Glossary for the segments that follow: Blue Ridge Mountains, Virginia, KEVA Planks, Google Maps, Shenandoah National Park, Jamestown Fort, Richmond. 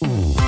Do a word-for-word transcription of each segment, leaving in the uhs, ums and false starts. Today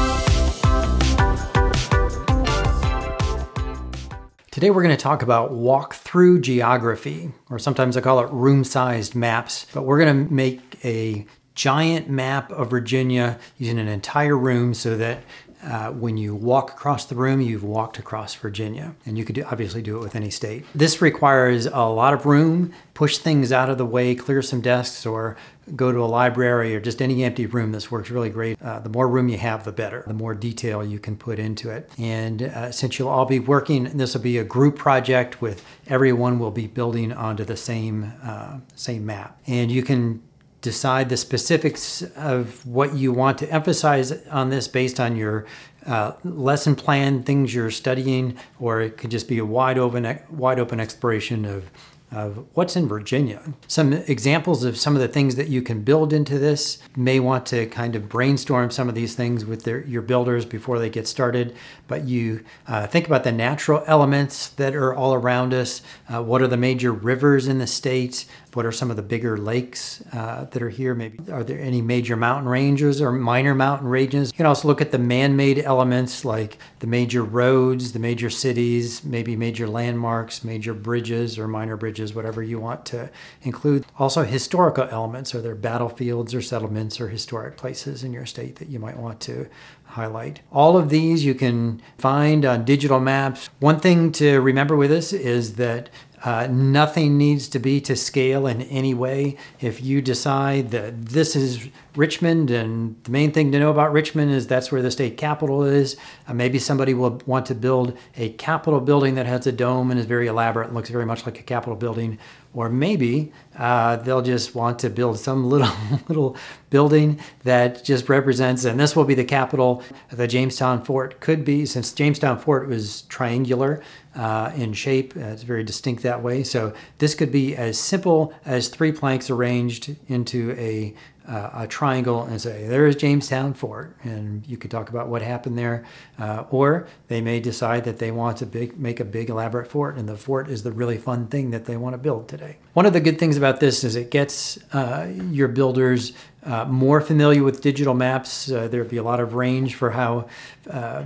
we're going to talk about walk-through geography, or sometimes I call it room-sized maps, but we're going to make a giant map of Virginia using an entire room so that uh, when you walk across the room, you've walked across Virginia. And you could do, obviously do it with any state. This requires a lot of room, push things out of the way, clear some desks, or go to a library or just any empty room. This works really great. Uh, the more room you have, the better. The more detail you can put into it. And uh, since you'll all be working, this will be a group project with everyone will be building onto the same, uh, same map. And you can decide the specifics of what you want to emphasize on this based on your uh, lesson plan, things you're studying, or it could just be a wide open, wide open exploration of of what's in Virginia. Some examples of some of the things that you can build into this. You may want to kind of brainstorm some of these things with their, your builders before they get started, but you uh, think about the natural elements that are all around us. Uh, what are the major rivers in the state? What are some of the bigger lakes uh, that are here? Maybe are there any major mountain ranges or minor mountain ranges? You can also look at the man-made elements like the major roads, the major cities, maybe major landmarks, major bridges or minor bridges, whatever you want to include. Also historical elements, are there battlefields or settlements or historic places in your state that you might want to highlight. All of these you can find on digital maps. One thing to remember with this is that Uh, nothing needs to be to scale in any way. If you decide that this is Richmond and the main thing to know about Richmond is that's where the state capitol is, uh, maybe somebody will want to build a capitol building that has a dome and is very elaborate and looks very much like a capitol building. Or maybe uh, they'll just want to build some little little building that just represents, and this will be the capitol. The Jamestown Fort could be, since Jamestown Fort was triangular uh, in shape, uh, it's very distinct that way. So this could be as simple as three planks arranged into a, uh, a triangle and say, there is Jamestown Fort. And you could talk about what happened there. Uh, or they may decide that they want to big, make a big elaborate fort, and the fort is the really fun thing that they want to build today. One of the good things about this is it gets uh, your builders uh, more familiar with digital maps. Uh, there'd be a lot of range for how uh,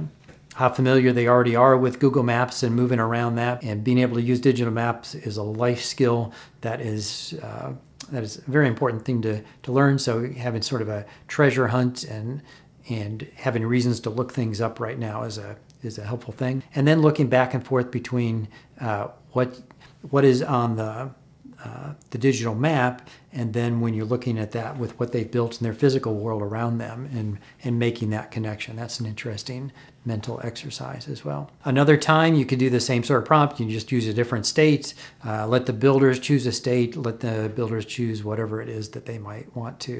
how familiar they already are with Google Maps and moving around that. And being able to use digital maps is a life skill that is uh, that is a very important thing to to learn. So having sort of a treasure hunt and and having reasons to look things up right now is a is a helpful thing. And then looking back and forth between uh, what what is on the Uh, the digital map, and then when you're looking at that with what they've built in their physical world around them and, and making that connection. That's an interesting mental exercise as well. Another time you could do the same sort of prompt. You can just use a different state. Uh, let the builders choose a state. Let the builders choose whatever it is that they might want to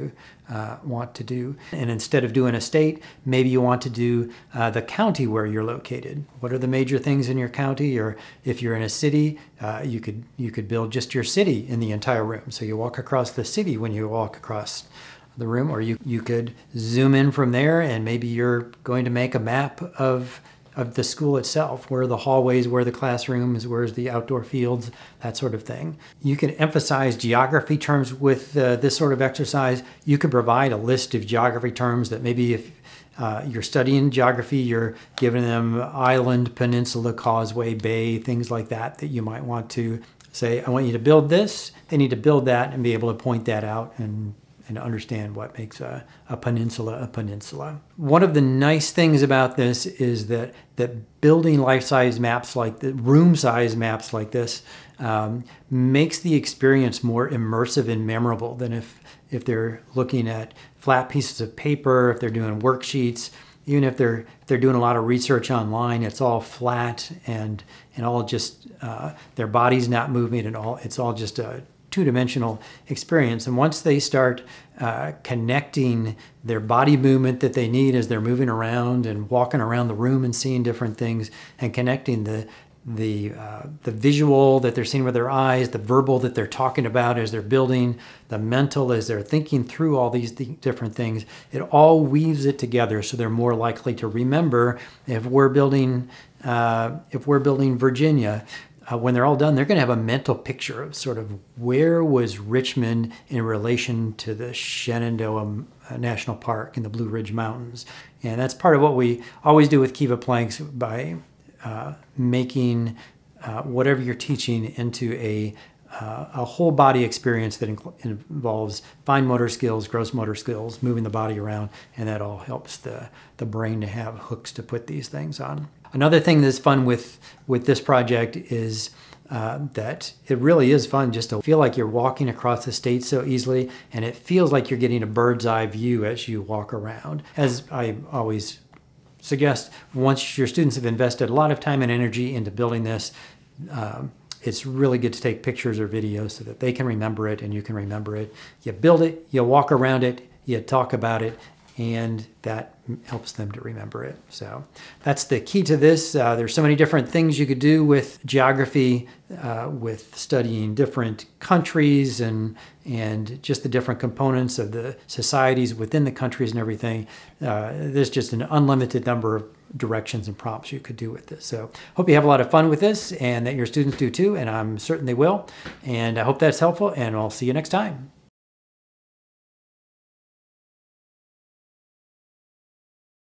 uh, want to do. And instead of doing a state, maybe you want to do uh, the county where you're located. What are the major things in your county? Or if you're in a city, uh, you could you could build just your city in the entire room. So you walk across the city when you walk across the room, or you, you could zoom in from there and maybe you're going to make a map of, of the school itself, where are the hallways, where are the classrooms, where's the outdoor fields, that sort of thing. You can emphasize geography terms with uh, this sort of exercise. You could provide a list of geography terms that maybe if Uh, you're studying geography, you're giving them island, peninsula, causeway, bay, things like that, that you might want to say, I want you to build this. They need to build that and be able to point that out and, and understand what makes a, a peninsula a peninsula. One of the nice things about this is that, that building life-size maps like the room-size maps like this um, makes the experience more immersive and memorable than if if they're looking at flat pieces of paper, if they're doing worksheets, even if they're if they're doing a lot of research online, it's all flat and and all just uh, their body's not moving at all. It's all just a two-dimensional experience. And once they start uh, connecting their body movement that they need as they're moving around and walking around the room and seeing different things and connecting the the uh, the visual that they're seeing with their eyes, the verbal that they're talking about as they're building, the mental as they're thinking through all these th different things, it all weaves it together, so they're more likely to remember. If we're building, uh, if we're building Virginia, uh, when they're all done, they're going to have a mental picture of sort of where was Richmond in relation to the Shenandoah National Park and the Blue Ridge Mountains. And that's part of what we always do with KEVA Planks, by uh, making uh, whatever you're teaching into a Uh, a whole body experience that in involves fine motor skills, gross motor skills, moving the body around, and that all helps the, the brain to have hooks to put these things on. Another thing that's fun with, with this project is uh, that it really is fun just to feel like you're walking across the state so easily, and it feels like you're getting a bird's eye view as you walk around. As I always suggest, once your students have invested a lot of time and energy into building this, um, it's really good to take pictures or videos so that they can remember it and you can remember it. You build it, you walk around it, you talk about it, and that helps them to remember it. So that's the key to this. Uh, there's so many different things you could do with geography, uh, with studying different countries and, and just the different components of the societies within the countries and everything. Uh, there's just an unlimited number of directions and prompts you could do with this. So hope you have a lot of fun with this, and that your students do too, and I'm certain they will. And I hope that's helpful, and I'll see you next time.